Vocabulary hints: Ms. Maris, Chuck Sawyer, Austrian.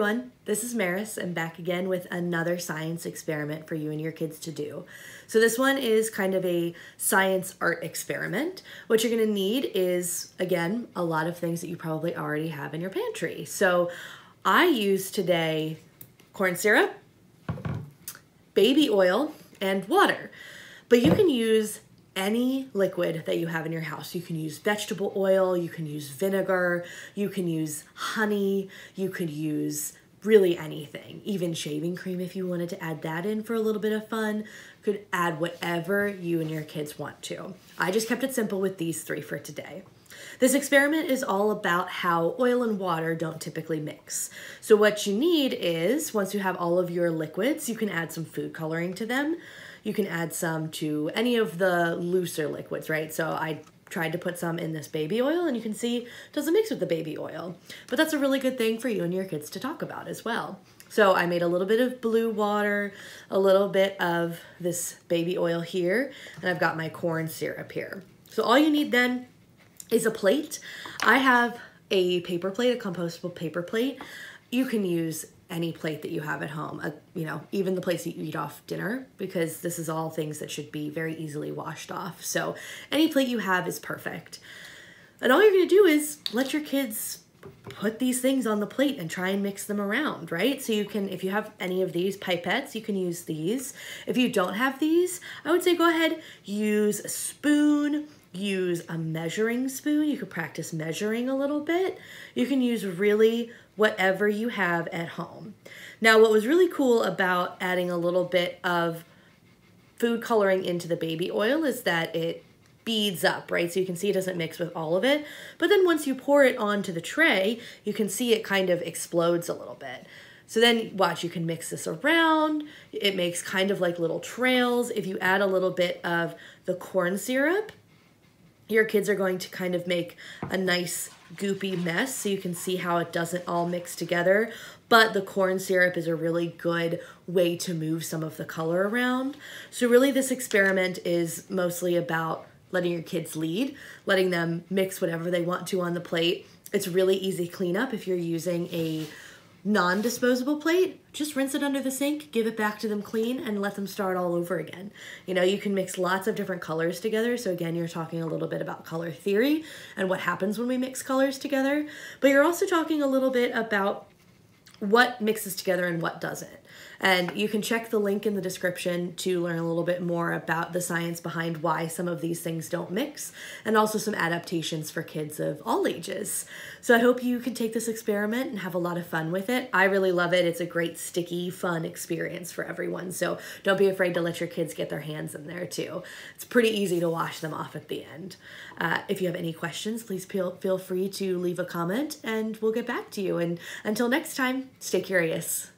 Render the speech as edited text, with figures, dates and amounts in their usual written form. everyone, this is Maris, and back again with another science experiment for you and your kids to do. So this one is kind of a science art experiment. What you're gonna need is, again, a lot of things that you probably already have in your pantry. So I used today corn syrup, baby oil, and water, but you can use any liquid that you have in your house. You can use vegetable oil, you can use vinegar, you can use honey, you could use really anything, even shaving cream if you wanted to add that in for a little bit of fun. Could add whatever you and your kids want to. I just kept it simple with these three for today. This experiment is all about how oil and water don't typically mix. So what you need is, once you have all of your liquids, you can add some food coloring to them. You can add some to any of the looser liquids, right? So I tried to put some in this baby oil, and you can see it doesn't mix with the baby oil. But that's a really good thing for you and your kids to talk about as well. So I made a little bit of blue water, a little bit of this baby oil here, and I've got my corn syrup here. So all you need then is a plate. I have a paper plate, a compostable paper plate. You can use any plate that you have at home, you know, even the plates that you eat off dinner, because this is all things that should be very easily washed off. So any plate you have is perfect. And all you're gonna do is let your kids put these things on the plate and try and mix them around, right? So you can, if you have any of these pipettes, you can use these. If you don't have these, I would say go ahead, use a spoon, use a measuring spoon. You could practice measuring a little bit. You can use really whatever you have at home. Now, what was really cool about adding a little bit of food coloring into the baby oil is that it beads up, right? So you can see it doesn't mix with all of it. But then once you pour it onto the tray, you can see it kind of explodes a little bit. So then watch, you can mix this around. It makes kind of like little trails. If you add a little bit of the corn syrup, your kids are going to kind of make a nice goopy mess, so you can see how it doesn't all mix together. But the corn syrup is a really good way to move some of the color around. So really this experiment is mostly about letting your kids lead, letting them mix whatever they want to on the plate. It's really easy cleanup if you're using a non-disposable plate. Just rinse it under the sink, give it back to them clean, and let them start all over again. You know, you can mix lots of different colors together. So again, you're talking a little bit about color theory and what happens when we mix colors together, but you're also talking a little bit about what mixes together and what doesn't. And you can check the link in the description to learn a little bit more about the science behind why some of these things don't mix, and also some adaptations for kids of all ages. So I hope you can take this experiment and have a lot of fun with it. I really love it. It's a great, sticky, fun experience for everyone. So don't be afraid to let your kids get their hands in there too. It's pretty easy to wash them off at the end. If you have any questions, please feel free to leave a comment and we'll get back to you. And until next time, stay curious.